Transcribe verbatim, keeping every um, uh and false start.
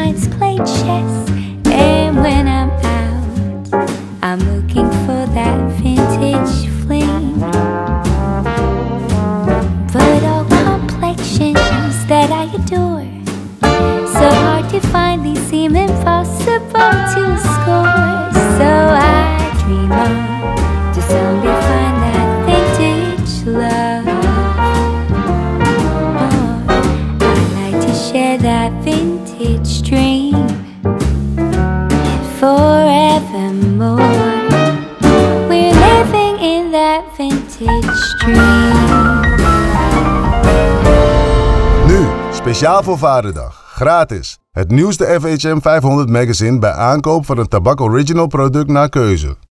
sometimes play chess. And when I'm out, I'm looking for that vintage fling. But all complexions that I adore, so hard to find, they seem impossible to score. So I dream on to someday find that vintage love. Share that vintage dream forevermore. We're living in that vintage dream. Nu, speciaal voor Vaderdag, gratis. Het nieuwste F H M vijfhonderd magazine bij aankoop van een Tabac Original product naar keuze.